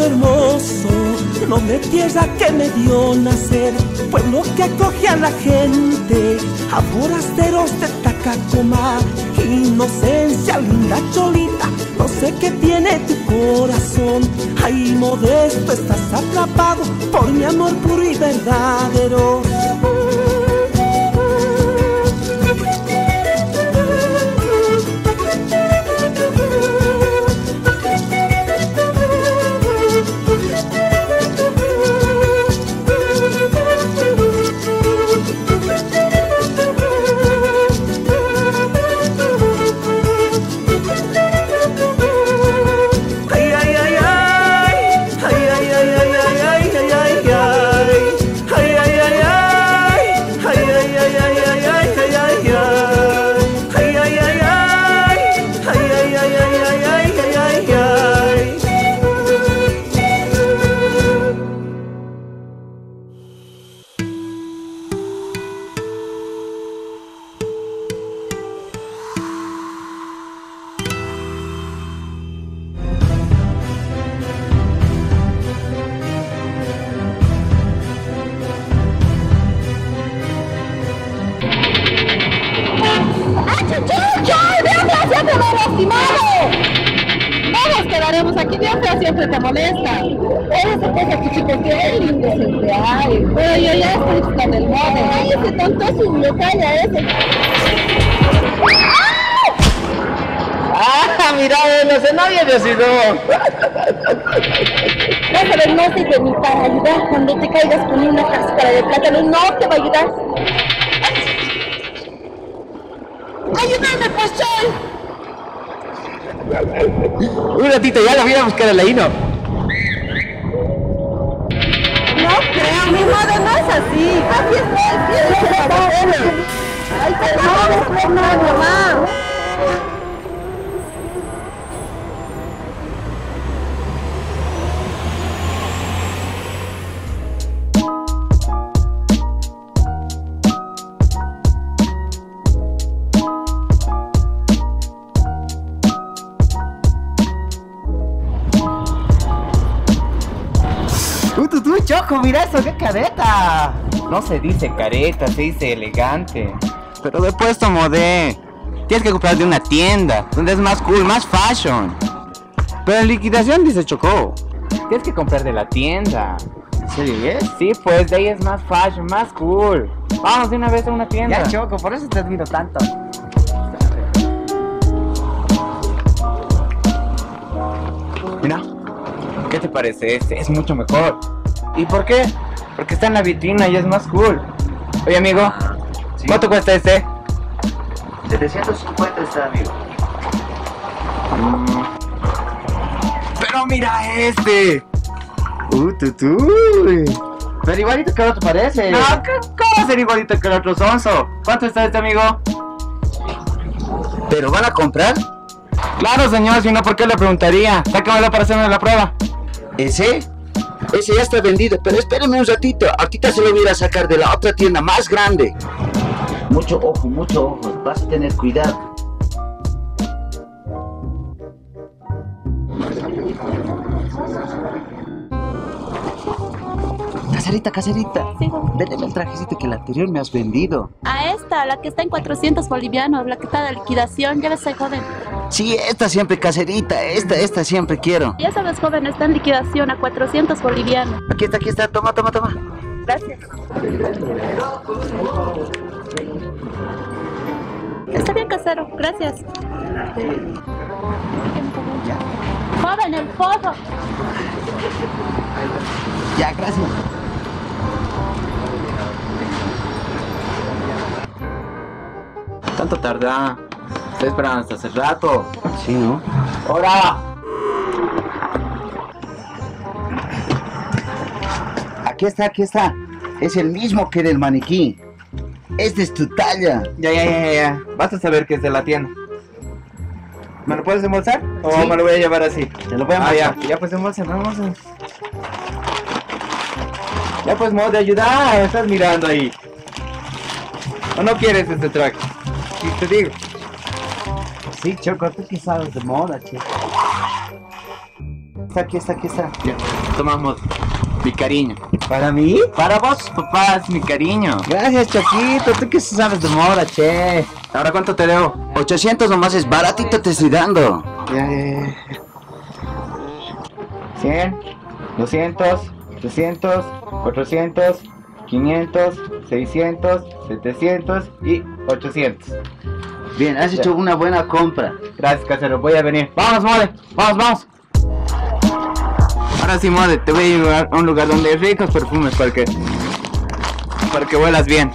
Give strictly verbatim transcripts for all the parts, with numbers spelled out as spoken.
Hermoso, noble tierra que me dio nacer, pueblo que acoge a la gente, a forasteros de Tacacomá. Inocencia, linda cholita, no sé qué tiene tu corazón. Ay, Modesto, estás atrapado por mi amor puro y verdadero. Siempre te molesta. Eres de cosas que chicos, qué lindo se te hay. Bueno, yo ya estoy con el mode. Ay, ese tonto su local a ese. ¡Ah! Mira, no sé, nadie decidió. Déjame, no sé de mi para ayudar cuando te caigas con una cáscara de plátano. No te va a ayudar. ¡Ayúdame, pues, Chol! Un ratito, ya los voy a buscar a la Ino. No creo, mi modo no es así. Así es, es la cadena. Ay, perdón, no, mamá. Choco, mira eso, qué careta. No se dice careta, se dice elegante. Pero de puesto modé. Tienes que comprar de una tienda, donde es más cool, más fashion. Pero en liquidación dice Choco. Tienes que comprar de la tienda. ¿Sí es? Sí, pues de ahí es más fashion, más cool. Vamos de una vez a una tienda. Ya Choco, por eso te admiro tanto. Mira, ¿qué te parece este? Es mucho mejor. ¿Y por qué? Porque está en la vitrina y es más cool. Oye, amigo, ¿sí? ¿Cuánto cuesta este? setecientos cincuenta está, amigo. Mm. Pero mira este. Uh, tu, tu. Pero igualito que el otro parece. No, ¿cómo va a ser igualito que el otro sonso? ¿Cuánto está este, amigo? ¿Pero van a comprar? Claro, señor, si no, ¿por qué le preguntaría? Sácamelo para hacerme la prueba. ¿Ese? Ese ya está vendido, pero espérame un ratito. Ahorita se lo voy a sacar de la otra tienda más grande. Mucho ojo, mucho ojo. Vas a tener cuidado. Caserita, caserita. Sí. Véndeme el trajecito que el anterior me has vendido. A esta, la que está en cuatrocientos bolivianos, la que está de liquidación. Ya ves, joven. Sí, esta siempre, caserita, esta, esta siempre quiero. Ya sabes, joven, está en liquidación a cuatrocientos bolivianos. Aquí está, aquí está, toma, toma, toma. Gracias. Está bien, casero, gracias. Joven, el foto. Ya, gracias. Tanto tarda. Estoy esperando hasta hace rato. Sí, ¿no? ¡Hora! aquí está, aquí está. Es el mismo que del maniquí. Este es tu talla. Ya, ya, ya, ya. Vas a saber que es de la tienda. ¿Me lo puedes embolsar? ¿O sí, me lo voy a llevar así? Te lo voy a embolsar. Ah, ya, ya pues embolsa, vamos. Ya pues, modo de ayudar, estás mirando ahí. ¿O no quieres este track? Sí, te digo. Sí, Choco, tú que sabes de moda, chico. Está aquí, está aquí, está. Ya, tomamos mi cariño. ¿Para mí? Para vos, papás, mi cariño. Gracias, Choquito, tú que sabes de moda, che. ¿Ahora cuánto te debo? ochocientos nomás, es baratito, te estoy dando. Ya, ya, ya. cien, doscientos, trescientos, cuatrocientos, quinientos, seiscientos, setecientos y ochocientos. Bien, has hecho una buena compra. Gracias, casero, voy a venir. Vamos, mole, vamos, vamos. Ahora sí, mole, te voy a llevar a un lugar donde hay ricos perfumes para que, para que huelas bien.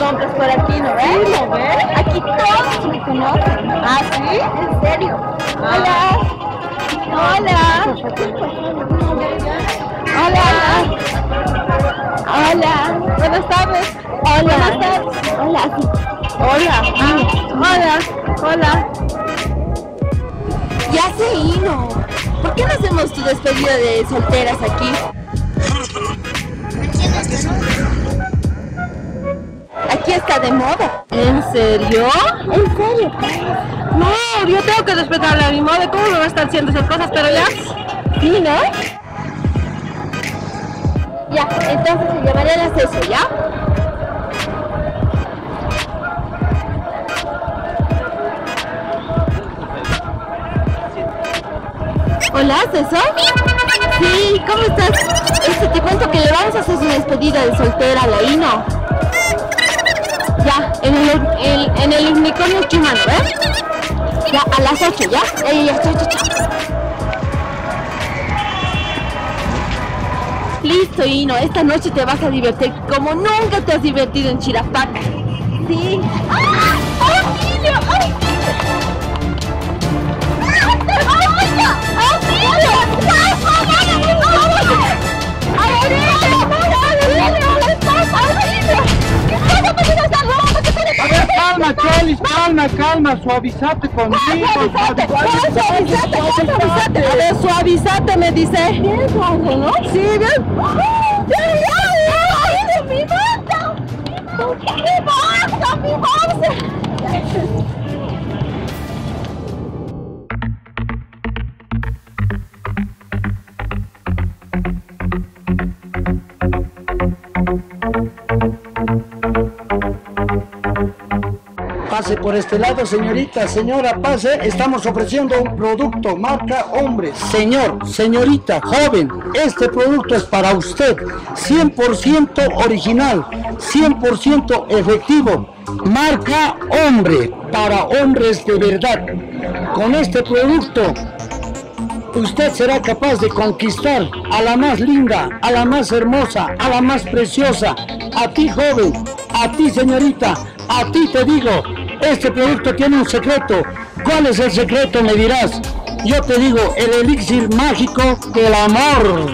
Compras por aquí, ¿no ves? Sí, ¿no ves? Aquí todos me conocen. ¿Ah, sí? ¿En serio? Hola. Hola. Hola. Hola. Buenas tardes. Hola. Buenas tardes. Hola. Hola. Hola. Hola. Ya se Ino. ¿Por qué no hacemos tu despedida de solteras aquí? Aquí está de moda. ¿En serio? ¿En serio? No, yo tengo que respetarle a mi moda. ¿Cómo me va a estar haciendo esas cosas? Pero ya... Sí, ¿no? Ya, entonces se llamaré a las eso, ¿ya? Hola, César. Sí, ¿cómo estás? Este, te cuento que le vamos a hacer una despedida de soltera a la Ino. Ya, en el, el, en el unicornio chumano, ¿eh? Ya, a las ocho, ¿ya? Ya, ya, ya, ya, ya. Listo, Ino, esta noche te vas a divertir como nunca te has divertido en Chirapaca. Sí. ¡Ah! ¡Auxilio! ¡Auxilio! Calma, calma, suavizate conmigo. Suavizate, suavizate, suavizate. A ver, suavizate, me dice. Bien, suave, ¿no? Sí, bien. ¡Mi bolsa! ¡Mi bolsa! ¡Mi bolsa! Pase por este lado, señorita, señora, pase. Estamos ofreciendo un producto marca hombre. Señor, señorita, joven, este producto es para usted. cien por ciento original, cien por ciento efectivo. Marca hombre, para hombres de verdad. Con este producto, usted será capaz de conquistar a la más linda, a la más hermosa, a la más preciosa. A ti, joven, a ti, señorita, a ti te digo. Este producto tiene un secreto. ¿Cuál es el secreto? Me dirás. Yo te digo, el elixir mágico del amor.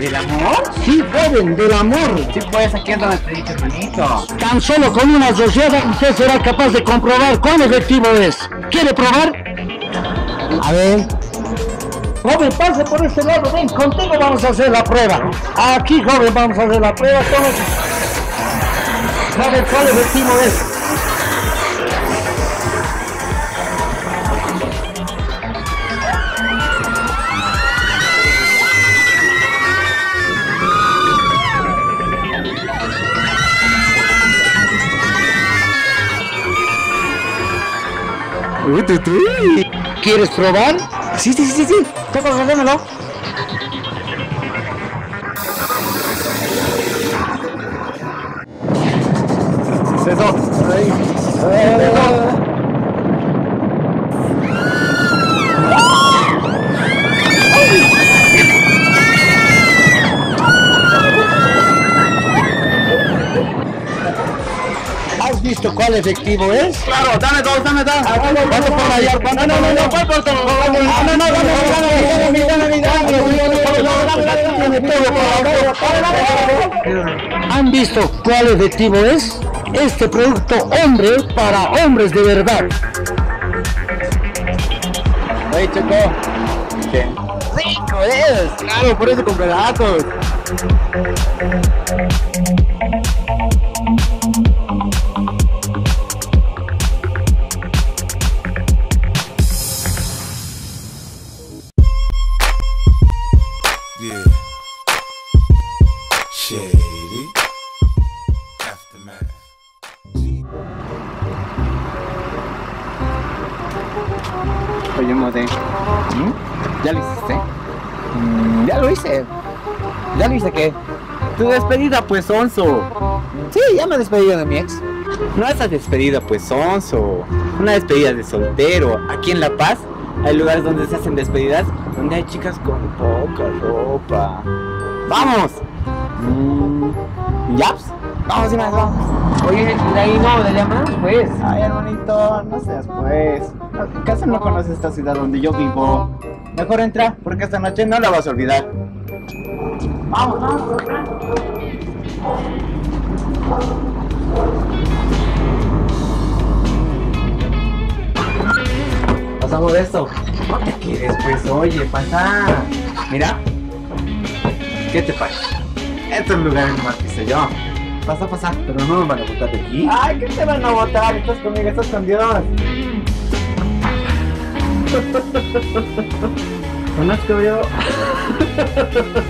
¿Del amor? Sí, joven, del amor. Sí, pues, aquí ando nuestro hermanito. Tan solo con una asociada usted será capaz de comprobar cuán efectivo es. ¿Quiere probar? A ver. Joven, pase por este lado, ven, contigo vamos a hacer la prueba. Aquí, joven, vamos a hacer la prueba. Joven, ¿cuál efectivo es? ¿Quieres probar? Sí, sí, sí, sí. Tómalo, dámelo. Eso. Ahí. Eso. ¿Visto cuál efectivo es? Claro, dame dos, dame dos. Vamos por allá. No, no, no, no, no, no, no, no. ¿Han visto cuál efectivo es? Este producto hombre para hombres de verdad. Ahí, chico. ¿Qué? Rico es. Claro, por eso compré datos. Oye, Mode, ¿ya lo hiciste? Mm, ya lo hice. ¿Ya lo hice qué? Tu despedida, pues, onzo. Sí, ya me he despedido de mi ex. No, esa despedida, pues, onzo. Una despedida de soltero. Aquí en La Paz hay lugares donde se hacen despedidas, donde hay chicas con poca ropa. ¡Vamos! Mm, ¿Yaps? Vamos, y más, vamos. Oye, de ahí no, de allá más, pues. Ay, hermanito, no seas pues. Casi no conoces esta ciudad donde yo vivo. Mejor entra, porque esta noche no la vas a olvidar. Vamos, vamos. Pasamos de esto. No te quieres, pues, oye, pasa. Mira. ¿Qué te pasa? Estos lugares nomás que sé yo. Pasa, pasa, pero no me van a botar de aquí. Ay, ¿qué te van a botar? Estás conmigo, estás con Dios. Conozco yo.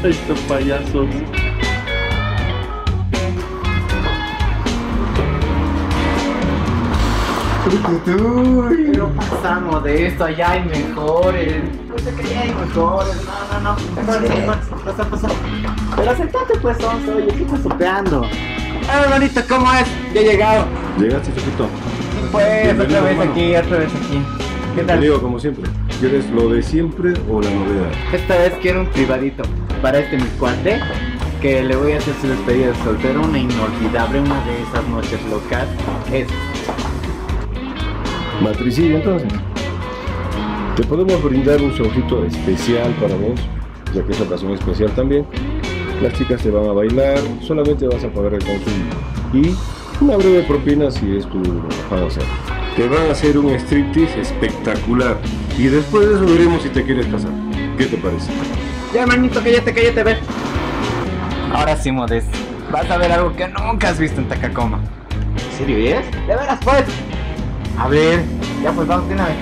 Estos payasos. Uy, pero pasamos de esto, allá hay mejores. No sé que allá hay mejores. No, no, no. Pasa, pasa. Pero sentate, pues, onzo. Oye, ¿qué estás sopeando? ¡Ay, hermanito! ¿Cómo es? Ya he llegado. Llegaste, chiquito. Y pues, otra vez aquí, otra vez aquí. ¿Qué tal? Te digo, como siempre, ¿quieres lo de siempre o la novedad? Esta vez quiero un privadito para este mi cuate, que le voy a hacer su despedida de soltero, una inolvidable, una de esas noches locas. Es matricidio, entonces. Te podemos brindar un sorbito especial para vos, ya que es ocasión especial también. Las chicas te van a bailar, solamente vas a pagar el consumo y una breve propina si es tu afán hacer. Te van a hacer un striptease espectacular y después de eso veremos si te quieres casar. ¿Qué te parece? Ya, hermanito, cállate, cállate, ve. Ahora sí, Modesto, vas a ver algo que nunca has visto en Tacacoma. ¿En serio es? ¿De veras, pues? A ver, ya pues vamos de una vez.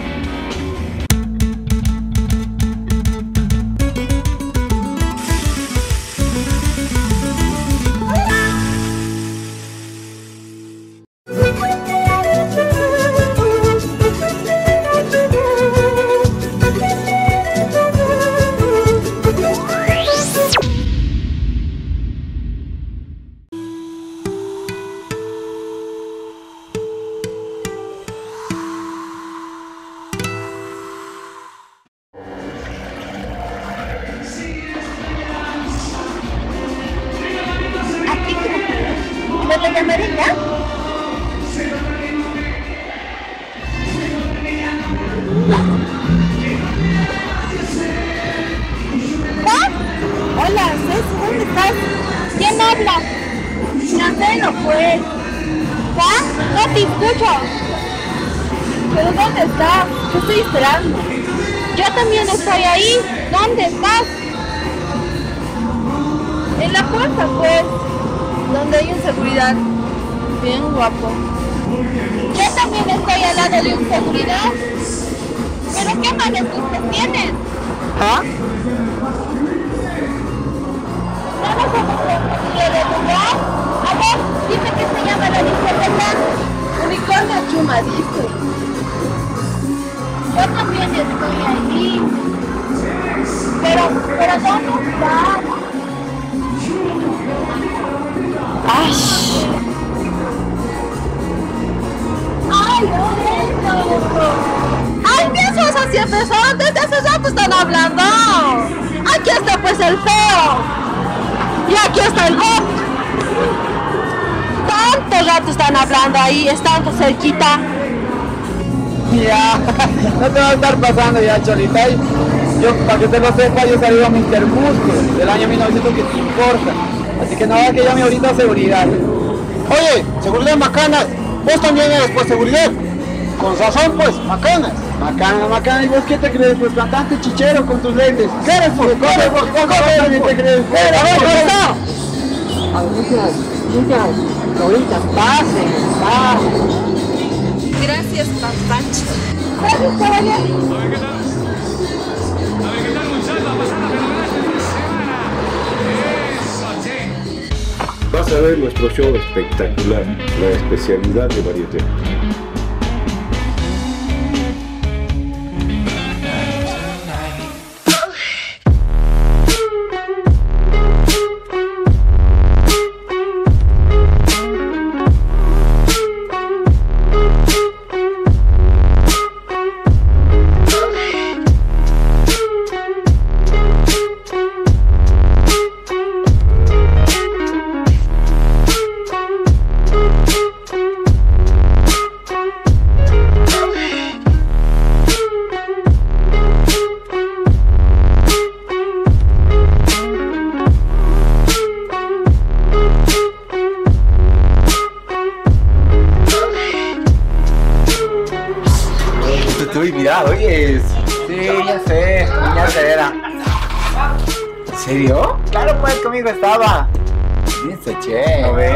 si estoy ahí. Pero, pero tengo que cuidar. ¡Ay! ¡Ay, no! ¡Ay, mis cosas siempre son! ¡Desde hace rato están hablando! ¡Aquí está pues el feo! ¡Y aquí está el bot! ¡Tanto rato están hablando ahí! ¡Están cerquita! Ya, no te va a estar pasando ya, Cholita. Yo, para que te lo sepa, yo salí a míster Músculo del año mil novecientos, que te importa. Así que nada, que llame ahorita a seguridad. Oye, seguridad macanas, vos también eres pues seguridad. Con razón pues, macanas. Macanas, macanas, ¿y vos qué te crees? Pues cantante chichero con tus lentes. ¿Qué eres pues? Corre, vos, corre, vos, te crees. Corre, vos, ahorita, chicas, ahorita, pasen, pasen. Gracias, Pancho. Gracias, caballero. Vas a ver nuestro show espectacular, la especialidad de Varieté. Estaba. Dice, che. ¿No ve?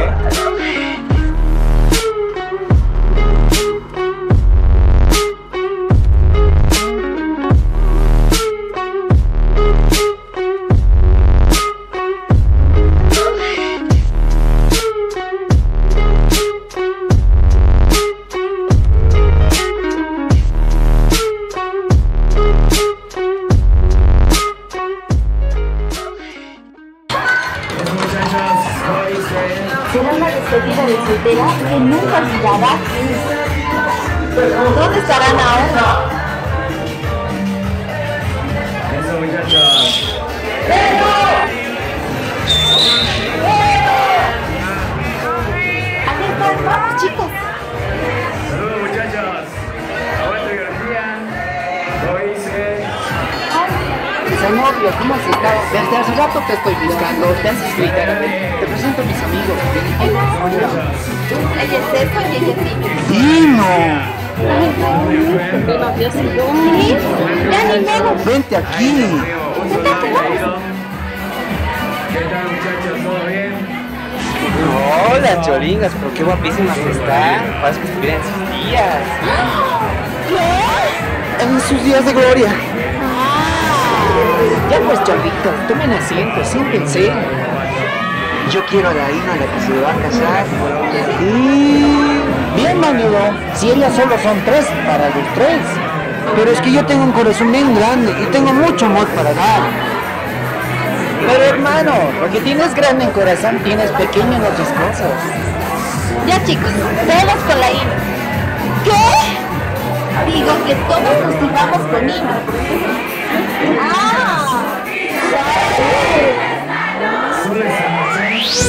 ¿Dónde estarán ahora? Eso, muchachos. ¡Vengo! ¡Vengo! Aquí están todos, chicos. Saludos, muchachos. Aguante, biología. Lo hice. Mis novios, ¿cómo has estado? Desde hace rato te estoy buscando. Te has escrito. Te presento a mis amigos. Hola. Ella es César y ella es Dino. Ay, Dios, ¿sí? Ya ni menos. Vente aquí. Vente aquí. ¿Qué tal, muchachos? ¿Todo bien? Hola, choringas, pero qué guapísimas están. Parece que estuvieran en sus días. ¿Qué? En sus días de gloria. Ah. Ya pues, chorrito, tomen asiento, siéntense. Yo quiero a la Ina, a la que se va a casar. Y... bienvenido, si ellas solo son tres, para los tres. Pero es que yo tengo un corazón bien grande y tengo mucho amor para dar. Pero hermano, porque tienes grande en corazón, tienes pequeño en otras cosas. Ya chicos, todos con la Ina. ¿Qué? Digo que todos nos llevamos con Ina. ¡Ah! ¡Sí!